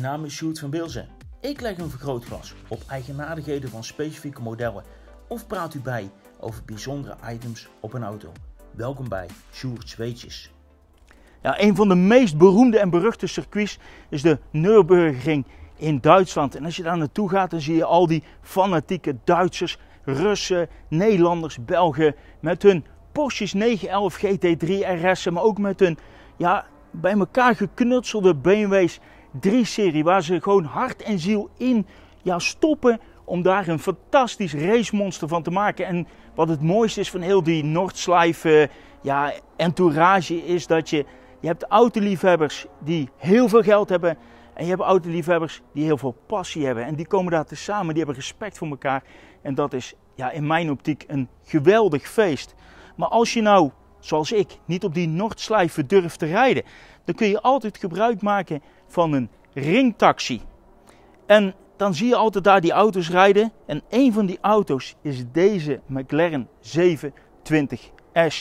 mijn naam is Sjoerd van Bilsen. Ik leg een vergrootglas op eigenaardigheden van specifieke modellen of praat u bij over bijzondere items op een auto. Welkom bij Sjoerds Weetjes. Ja, een van de meest beroemde en beruchte circuits is de Nürburgring in Duitsland. En als je daar naartoe gaat, dan zie je al die fanatieke Duitsers, Russen, Nederlanders, Belgen met hun Porsches 911 GT3 RS'en, maar ook met hun bij elkaar geknutselde BMW's 3-serie, waar ze gewoon hart en ziel in stoppen om daar een fantastisch racemonster van te maken. En wat het mooiste is van heel die Nordschleife entourage is dat je hebt autoliefhebbers die heel veel geld hebben en je hebt autoliefhebbers die heel veel passie hebben. En die komen daar tezamen, die hebben respect voor elkaar en dat is in mijn optiek een geweldig feest. Maar als je nou, zoals ik, niet op die Nordschleife durft te rijden, dan kun je altijd gebruik maken van een ringtaxi. En dan zie je altijd daar die auto's rijden. En een van die auto's is deze McLaren 720S.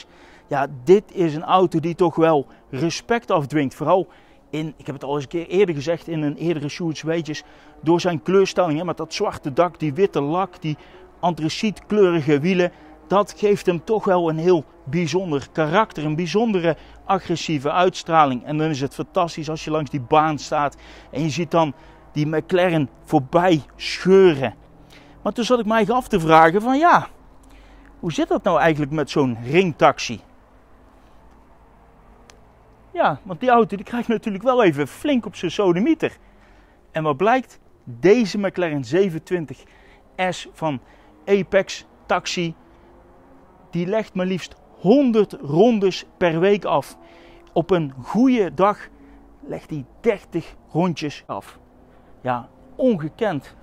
Ja, dit is een auto die toch wel respect afdwingt. Vooral in, ik heb het al eens een keer eerder gezegd in een eerdere Sjoerds Weetjes, door zijn kleurstelling. Hè, met dat zwarte dak, die witte lak, die antracietkleurige wielen. Dat geeft hem toch wel een heel bijzonder karakter, een bijzondere agressieve uitstraling. En dan is het fantastisch als je langs die baan staat en je ziet dan die McLaren voorbij scheuren. Maar toen zat ik mij af te vragen van hoe zit dat nou eigenlijk met zo'n ringtaxi? Ja, want die auto die krijgt natuurlijk wel even flink op zijn sodemieter. En wat blijkt? Deze McLaren 720S van Apex Taxi, die legt maar liefst 100 rondes per week af. Op een goede dag legt hij 30 rondjes af. Ja, ongekend.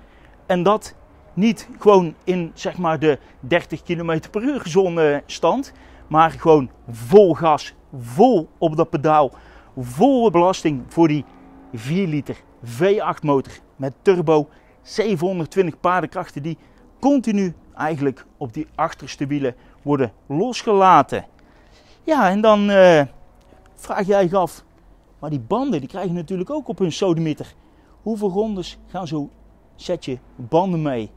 En dat niet gewoon in de 30 km per uur gezonde stand, maar gewoon vol gas, vol op dat pedaal, volle belasting voor die 4 liter V8 motor met turbo, 720 paardenkrachten die continu eigenlijk op die achterste wielen worden losgelaten. Ja, en dan vraag jij je af, maar die banden die krijgen natuurlijk ook op hun sodemieter. Hoeveel rondes gaan zo'n setje banden mee?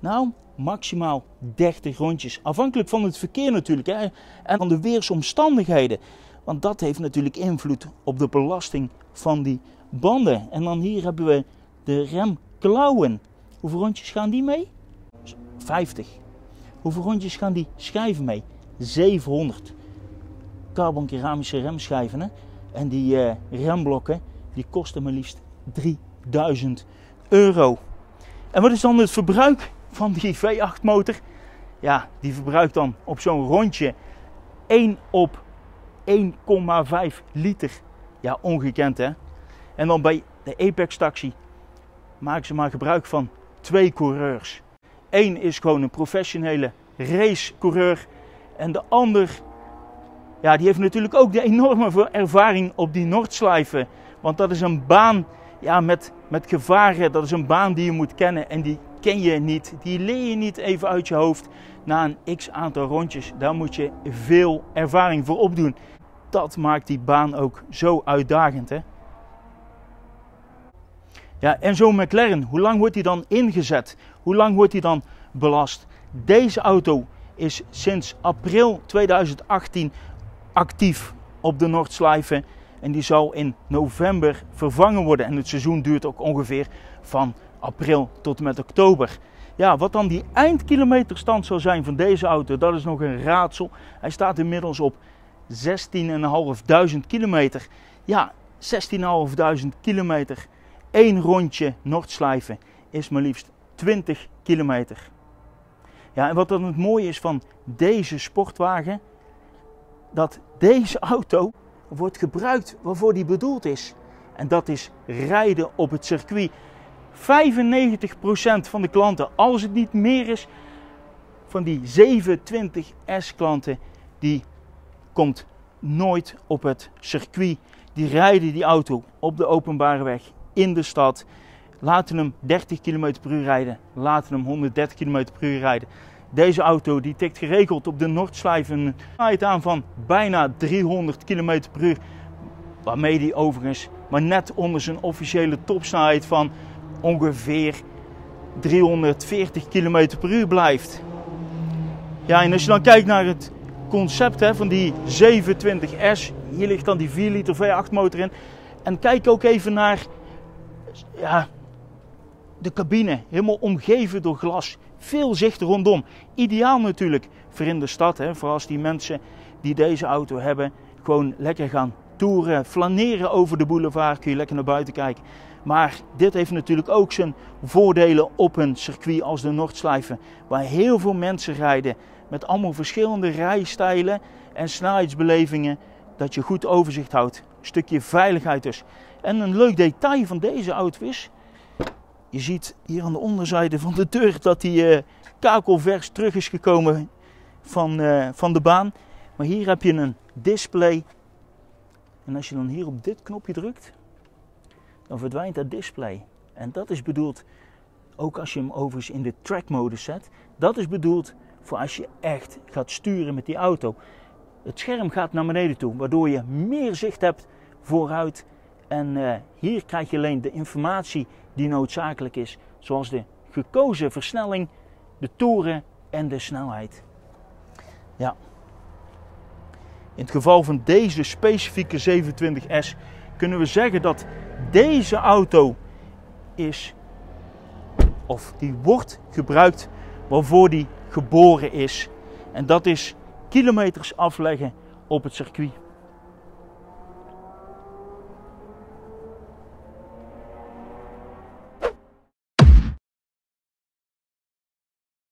Nou, maximaal 30 rondjes. Afhankelijk van het verkeer natuurlijk, hè, en van de weersomstandigheden. Want dat heeft natuurlijk invloed op de belasting van die banden. En dan hier hebben we de remklauwen. Hoeveel rondjes gaan die mee? 50. Hoeveel rondjes gaan die schijven mee? 700. Carbon keramische remschijven, hè? En die remblokken die kosten maar liefst 3.000 euro. En wat is dan het verbruik van die V8 motor? Ja, die verbruikt dan op zo'n rondje 1 op 1,5 liter. Ja, ongekend hè. En dan bij de Apex Taxi maken ze maar gebruik van 2 coureurs. Eén is gewoon een professionele racecoureur en de ander, ja, die heeft natuurlijk ook de enorme ervaring op die Nordschleife. Want dat is een baan met gevaren, dat is een baan die je moet kennen en die ken je niet. Die leer je niet even uit je hoofd na een x-aantal rondjes. Daar moet je veel ervaring voor opdoen. Dat maakt die baan ook zo uitdagend, hè? Ja, en zo'n McLaren, hoe lang wordt die dan ingezet? Hoe lang wordt die dan belast? Deze auto is sinds april 2018 actief op de Nordschleife. En die zal in november vervangen worden. En het seizoen duurt ook ongeveer van april tot en met oktober. Ja, wat dan die eindkilometerstand zal zijn van deze auto, dat is nog een raadsel. Hij staat inmiddels op 16.500 kilometer. Ja, 16.500 kilometer. 1 rondje Nordschleife is maar liefst 20 kilometer. Ja, en wat dan het mooie is van deze sportwagen, dat deze auto wordt gebruikt waarvoor die bedoeld is. En dat is rijden op het circuit. 95% van de klanten, als het niet meer is, van die 720S klanten, die komt nooit op het circuit. Die rijden die auto op de openbare weg, in de stad, laten hem 30 km per uur rijden, laten hem 130 km per uur rijden. Deze auto die tikt geregeld op de Nordschleife een snelheid aan van bijna 300 km per uur. Waarmee die overigens maar net onder zijn officiële topsnelheid van ongeveer 340 km per uur blijft. Ja, en als je dan kijkt naar het concept van die 720S, hier ligt dan die 4 liter V8 motor in. En kijk ook even naar ja, de cabine, helemaal omgeven door glas. Veel zicht rondom. Ideaal natuurlijk voor in de stad, voor als die mensen die deze auto hebben gewoon lekker gaan toeren, flaneren over de boulevard, kun je lekker naar buiten kijken. Maar dit heeft natuurlijk ook zijn voordelen op een circuit als de Nordschleife, waar heel veel mensen rijden met allemaal verschillende rijstijlen en snelheidsbelevingen, dat je goed overzicht houdt. Een stukje veiligheid dus. En een leuk detail van deze auto is, je ziet hier aan de onderzijde van de deur dat die kakelvers terug is gekomen van de baan. Maar hier heb je een display. En als je dan hier op dit knopje drukt, dan verdwijnt dat display. En dat is bedoeld, ook als je hem overigens in de track modus zet, dat is bedoeld voor als je echt gaat sturen met die auto. Het scherm gaat naar beneden toe, waardoor je meer zicht hebt vooruit. En hier krijg je alleen de informatie die noodzakelijk is, zoals de gekozen versnelling, de toeren en de snelheid. Ja. In het geval van deze specifieke 720S kunnen we zeggen dat deze auto is, of die wordt gebruikt waarvoor die geboren is. En dat is kilometers afleggen op het circuit.